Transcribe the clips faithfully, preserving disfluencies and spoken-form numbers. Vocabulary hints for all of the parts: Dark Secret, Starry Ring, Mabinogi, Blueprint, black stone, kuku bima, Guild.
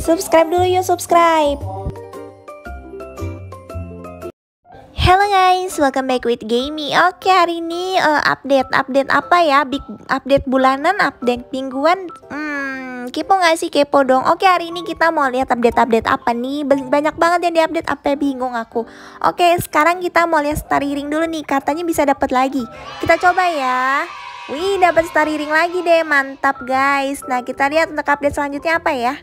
Subscribe dulu yuk, subscribe. Halo guys, welcome back with Gamey. Oke, hari ini uh, update update apa ya? Big update bulanan, update mingguan. Hmm, kepo nggak sih? Kepo dong. Oke, hari ini kita mau lihat update-update apa nih? Banyak banget yang diupdate, apa bingung aku. Oke, sekarang kita mau lihat Starry Ring dulu nih. Katanya bisa dapat lagi. Kita coba ya. Wih, dapat Starry Ring lagi deh, mantap guys. Nah, kita lihat untuk update selanjutnya apa ya.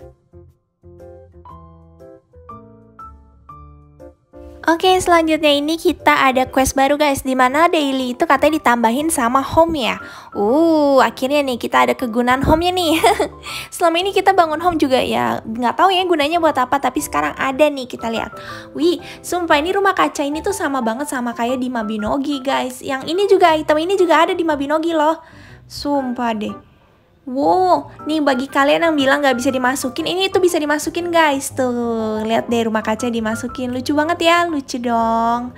Oke, selanjutnya ini kita ada quest baru guys, dimana daily itu katanya ditambahin sama home ya. Uh, akhirnya nih kita ada kegunaan home-nya nih. Selama ini kita bangun home juga ya, nggak tahu ya gunanya buat apa, tapi sekarang ada nih, kita lihat. Wih, sumpah ini rumah kaca ini tuh sama banget sama kayak di Mabinogi guys. Yang ini juga, item ini juga ada di Mabinogi loh. Sumpah deh. Wow, nih bagi kalian yang bilang gak bisa dimasukin, ini itu bisa dimasukin guys. Tuh, lihat deh rumah kaca dimasukin. Lucu banget ya, lucu dong.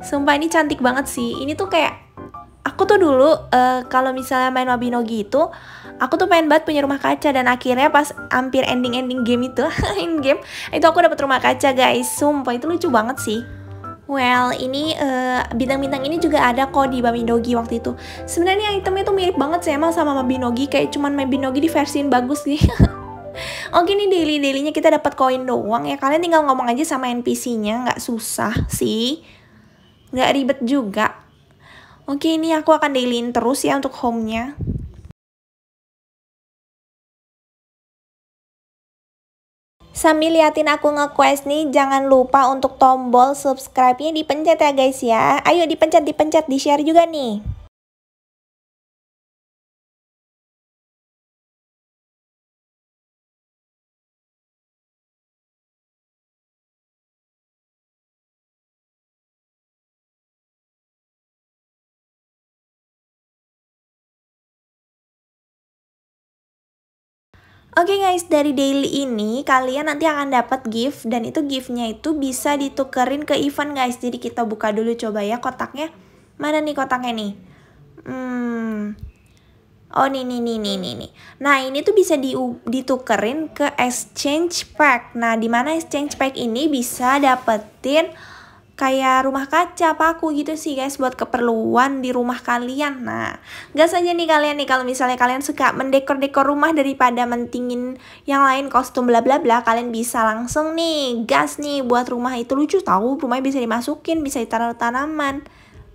Sumpah ini cantik banget sih. Ini tuh kayak, aku tuh dulu uh, kalau misalnya main Mabinogi itu, aku tuh pengen banget punya rumah kaca. Dan akhirnya pas hampir ending-ending game itu, in game, itu aku dapet rumah kaca guys. Sumpah itu lucu banget sih. Well, ini bintang-bintang uh, ini juga ada kok di Mabinogi waktu itu. Sebenarnya itemnya tuh mirip banget sih emang sama Mabinogi, kayak cuman Mabinogi di versiin bagus nih. Oke, ini daily-dailynya kita dapat koin doang ya. Kalian tinggal ngomong aja sama N P C-nya, nggak susah sih, nggak ribet juga. Oke, ini aku akan dailyin terus ya untuk home-nya. Sambil liatin aku nge-quest nih, jangan lupa untuk tombol subscribe-nya dipencet ya guys ya. Ayo dipencet, dipencet, di-share juga nih. Oke okay guys, dari daily ini kalian nanti akan dapat gift, dan itu giftnya itu bisa ditukerin ke event guys. Jadi kita buka dulu coba ya kotaknya. Mana nih kotaknya nih? Hmm. Oh nih nih nih nih nih. Nah ini tuh bisa di, ditukerin ke exchange pack. Nah dimana exchange pack ini bisa dapetin kayak rumah kaca paku gitu sih guys, buat keperluan di rumah kalian. Nah gas aja nih kalian nih, kalau misalnya kalian suka mendekor-dekor rumah daripada mentingin yang lain kostum bla bla bla, kalian bisa langsung nih gas nih buat rumah itu. Lucu tahu, rumahnya bisa dimasukin, bisa ditaruh tanaman.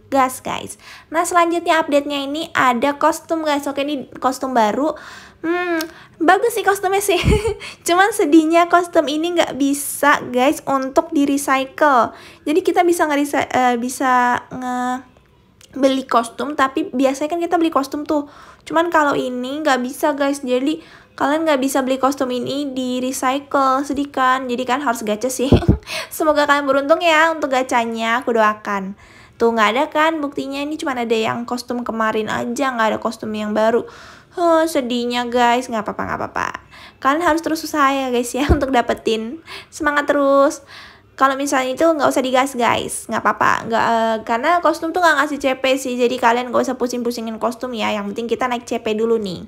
Gas guys. Nah selanjutnya update-nya ini ada kostum guys. Oke, ini kostum baru. Hmm, bagus sih kostumnya sih. Cuman sedihnya kostum ini nggak bisa guys untuk di recycle. Jadi kita bisa nggak uh, bisa nge beli kostum, tapi biasanya kan kita beli kostum tuh. Cuman kalau ini nggak bisa guys. Jadi kalian nggak bisa beli kostum ini di recycle, sedih kan. Jadi kan harus gacha sih. Semoga kalian beruntung ya untuk gacanya. Aku doakan. Tuh nggak ada kan buktinya, ini cuma ada yang kostum kemarin aja, nggak ada kostum yang baru. Oh, sedihnya guys, nggak apa-apa, nggak apa-apa. Kalian harus terus usaha ya guys ya untuk dapetin, semangat terus. Kalau misalnya itu nggak usah digas guys, nggak apa-apa, nggak uh, karena kostum tuh nggak ngasih C P sih, jadi kalian nggak usah pusing-pusingin kostum ya. Yang penting kita naik C P dulu nih.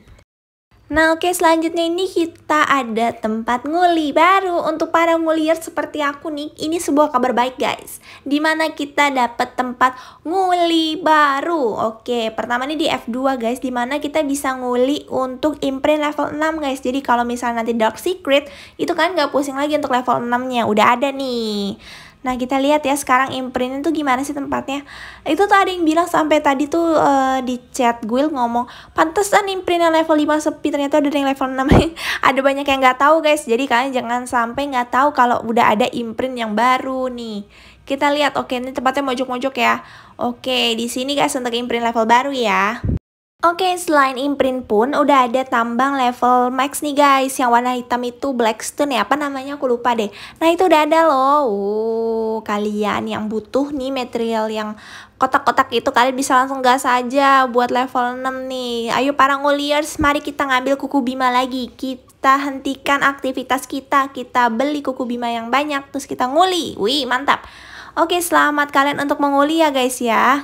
Nah oke, selanjutnya ini kita ada tempat nguli baru untuk para mulier seperti aku nih. Ini sebuah kabar baik guys, dimana kita dapat tempat nguli baru. Oke, pertama nih di F dua guys, dimana kita bisa nguli untuk imprint level enam guys. Jadi kalau misalnya nanti Dark Secret itu kan gak pusing lagi untuk level enam nya, udah ada nih. Nah kita lihat ya sekarang imprint itu gimana sih tempatnya. Itu tuh ada yang bilang sampai tadi tuh uh, di chat Guild ngomong, pantesan imprint yang level lima sepi, ternyata ada yang level enam. Ada banyak yang nggak tahu guys, jadi kalian jangan sampai nggak tahu kalau udah ada imprint yang baru nih. Kita lihat, oke ini tempatnya mojok-mojok ya. Oke di sini guys untuk imprint level baru ya. Oke, selain imprint pun udah ada tambang level max nih guys. Yang warna hitam itu black stone ya, apa namanya aku lupa deh. Nah itu udah ada loh. Uh, kalian yang butuh nih material yang kotak-kotak itu, kalian bisa langsung gas aja buat level enam nih. Ayo para nguliers, mari kita ngambil kuku bima lagi. Kita hentikan aktivitas kita, kita beli kuku bima yang banyak, terus kita nguli. Wih mantap. Oke, selamat kalian untuk menguli ya guys ya.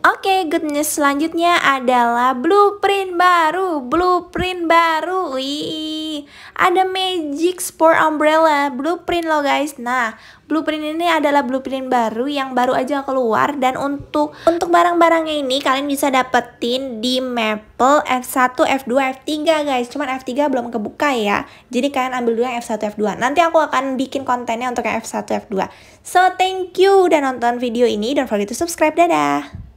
Oke, good news selanjutnya adalah blueprint baru, blueprint baru. Wih, ada magic spore umbrella blueprint loh guys. Nah, blueprint ini adalah blueprint baru yang baru aja keluar, dan untuk untuk barang-barangnya ini kalian bisa dapetin di Maple F satu, F dua, F tiga guys. Cuman F tiga belum kebuka ya. Jadi kalian ambil dulu yang F satu, F dua. Nanti aku akan bikin kontennya untuk yang F satu, F dua. So, thank you udah nonton video ini. Don't forget to subscribe. Dadah.